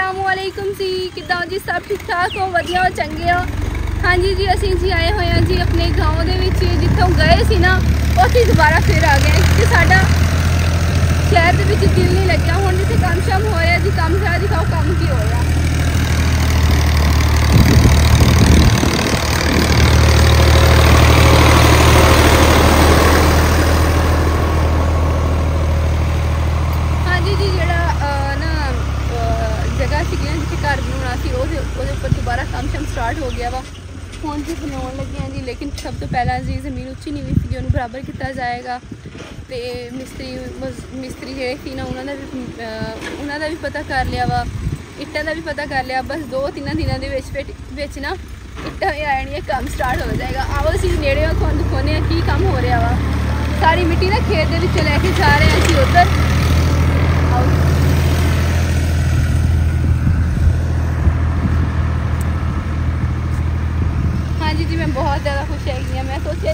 असलामुअलैकुम जी, किदा जी, सब ठीक ठाक हो, वधिया हो, चंगे हो। हाँ जी जी, असीं जी आए हुए हैं जी अपने गाँव के जितों गए सी ना, उसे दोबारा फिर आ गए कि साडा शहर के विच दिल नहीं लग्या। हुण जिथे काम शाम होया जी, काम सारा दिखाओ काम की होया। हाँ जी जी, जिहड़ा ना जगह सी जिथे घर बनाउणा सी, उसदे उपर दोबारा काम शाम स्टार्ट हो गया वा। फोन से बना लगे हैं जी, लेकिन सब तो पहला जी जमीन उच्ची नहीं हुई थी, उन्होंने बराबर किया जाएगा। तो मिस्त्री जे थी ना, उन्होंने भी पता कर लिया वा, इट्टा का भी पता कर लिया। बस 2-3 दिनों के ना इट्टा भी आनी, काम स्टार्ट हो जाएगा। आओ अभी नेड़े खोने की काम हो रहा वा। सारी मिट्टी ना खेत के लैके जा रहे हैं अभी उधर। आओ जी, मैं बहुत ज़्यादा खुश हैगी हूँ। मैं सोचिया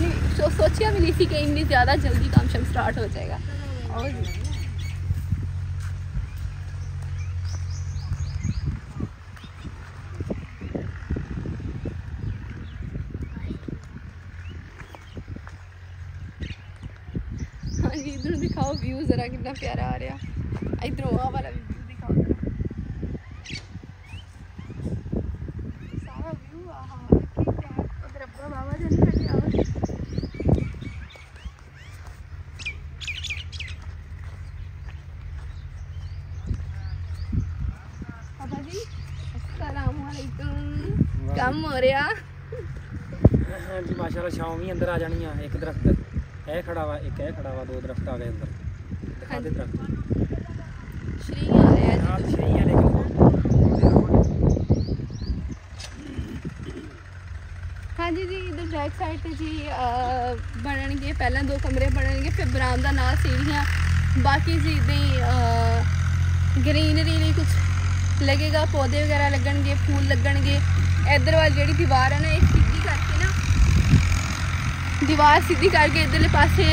भी नहीं थी कि इतनी ज़्यादा जल्दी काम शाम स्टार्ट हो जाएगा। और हाँ जी, इधर दिखाओ व्यू ज़रा कितना प्यारा आ रहा। इधर होगा वाला व्यू दिखाओ। काम हो रहा हाँ जी, माशाल्लाह। शाम ही अंदर आ जानी है। एक दरख्त है खड़ा वा, एक है खड़ा वा, 2 दरख्त आ गए अंदर। दिखा दे दरख्त श्री आ रहे हैं आज, श्री है लेकिन। हाँ जी जी, इधर बैक साइड पे जी बनणगे, पहला 2 कमरे बनणगे, फिर बरामदा नाल सीढ़ियां, बाकी जी इदां ग्रीनरी नहीं कुछ लगेगा, पौधे वगैरह लगणगे, फूल लगणगे। इधर वाली जी दीवार है ना, एक सीधी करके ना, दीवार सीधी करके इधरले पासे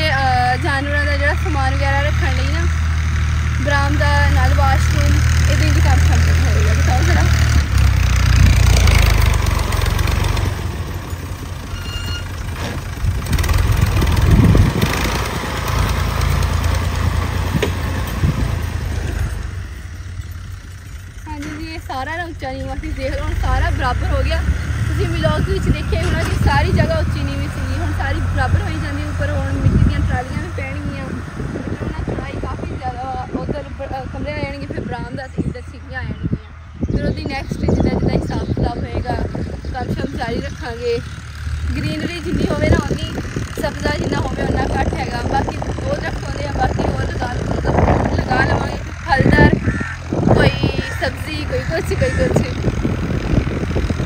जानवरों का जो समान वगैरह रखने लई ना, बरामदा नाल वाशरूम, इधर भी काम शाम होगा। बताओ जरा सारा ना उच्चा नहीं हुआ सी, देख लो सारा बराबर हो गया। तुम व्लॉग देखिए होना कि सारी जगह उच्ची नहीं हुई सी, हम सारी बराबर हो जाती। उपर हम मिट्टी दीयां ट्रालियां भी पैणगियां, चढ़ाई काफ़ी ज़्यादा। उधर कमरे आ जाएंगे, फिर बरामदा इधर सीढ़ियां आ जाएंगियां, फिर वो नैक्सट जिदा जिदा हिसाब किताब होएगा काम शाम जारी रखा। ग्रीनरी जिनी होवे ना उन्नी, सब्जा जिन्ना होवे उन्ना घट हैगा। बाकी 2 दरख्त होंगे, बाकी वो लगा लवेंगे, फलदार कोई सब्जी, कोई कुछ, कोई कुछ।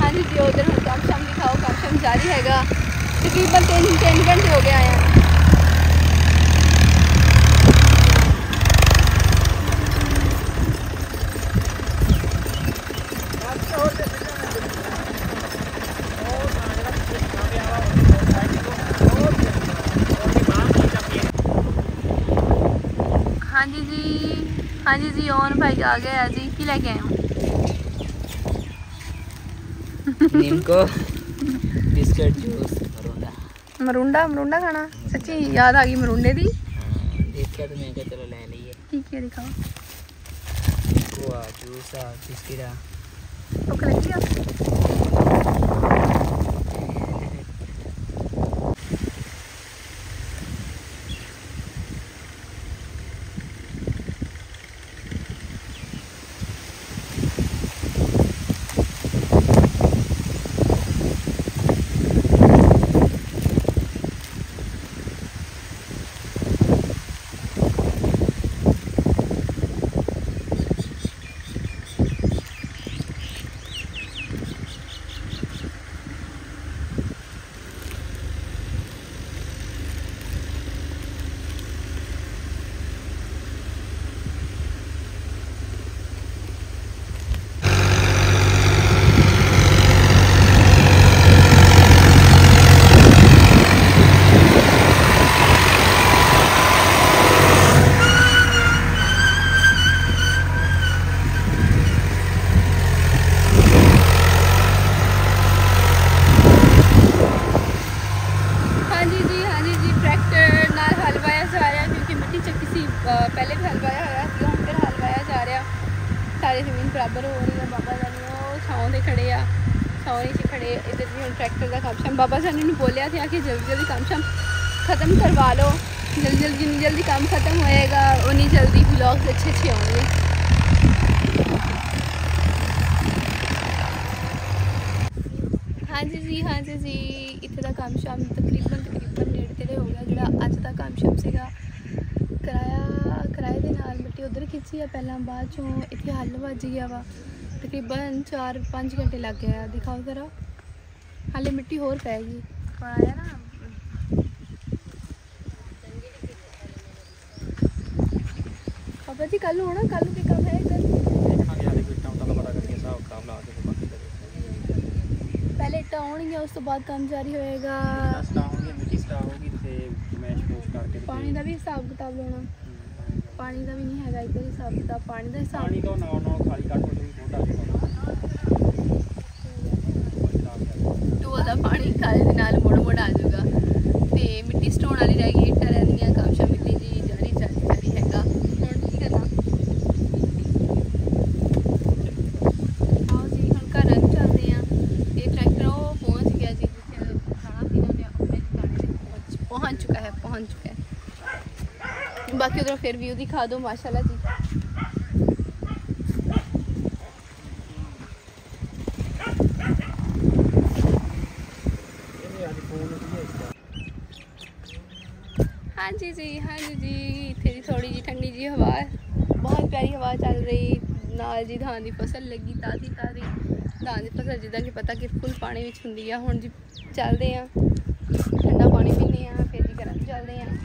हाँ जी जी, उधर हम काम शाम दिखाओ, काम शाम जारी हैगा। तकरीबन 3 घंटे हो गए आए हैं। हाँ जी जी, हाँ जी जी, और भाई आ गए जी, की लेके आए हो? नीमको बिस्किट, जूस, मरुंडा। मरुंडा मरुंडा खाना? सच्ची याद आ गई मरुंडे दी। बिस्किट मैं क्या चलो ले लिए, ठीक है दिखाओ। कोआ जूस आ, बिस्किट आ, ओके ले लिया। पहले भी हलवाया होया सी हुण फिर हलवाया जा रहा। सारी जमीन बराबर हो रही है। बाबा जानी वो छाँव से खड़े आ, छाँव नीचे खड़े। इधर भी हम ट्रैक्टर का काम शाम बाबा जानी ने बोलिया था कि जल्दी जल्दी काम शाम ख़त्म करवा लो, जल्दी जल्दी जिन्नी जल्दी काम ख़त्म होएगा उन्हीं जल्दी ब्लॉग्स अच्छे अच्छे होंगे। हाँ जी जी, हाँ जी जी, इतने का काम शाम तकरीबन डेढ़ हो गया। जो अज का काम शाम से किराए के नाल मिट्टी उधर खिंची है पहला, बाद चों इतने हल वज गया वा। तकरीबन 4-5 घंटे लग गया। दिखाओ जरा, हाले मिट्टी होर पैगी आया ना। बाबा जी कल होना, कल के काम है। पहले इटा आउणगियां, उस तो बाद काम जारी होएगा। पानी का भी हिसाब किताब होना, पानी का भी नहीं है इधर हिसाब किताब। पानी का हिसाब पानी तो नौ खाली काट टोल का पानी खाली के नाल मोड़ आ जाएगा। तो मिट्टी स्टोन वाली रह गई, इटा रह काम शाम मिट्टी जी जारी जारी हैगा। हम की करना आओ जी, हम घर चलते हैं। ये ट्रैक्टर वो पहुँच गया जी, जिसे खाना पीना अपने ठिकाने पहुँच चुका है। बाकी उधर फिर व्यू दिखा दो माशाल्लाह जी। हाँ जी जी, हाँ जी जी, इतनी थोड़ी जी ठंडी जी हवा, बहुत प्यारी हवा चल रही नाल जी। धान की फसल लगी ताज़ी। धान की फसल जिदा कि पता कि फुल पानी में होंगी। हुण जी चलते हैं, ठंडा पानी पीने हैं, फिर जी घर चलते हैं।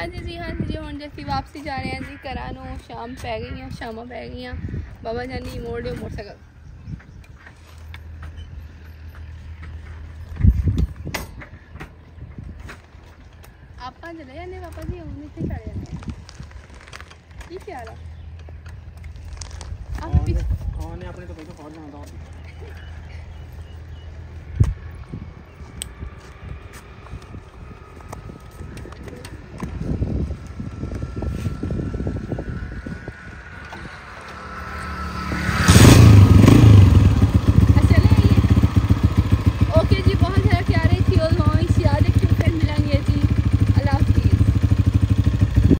हाँ जी, हम जैसी वापसी जा रहे हैं जी घर। शाम पै गई, शामा पै गई। बाबा जानी मोड़ दो मोटरसाइकिल। आप चले जाने पापा जी, हम इतने चढ़ जाते हैं। की ख्याल है अपने तो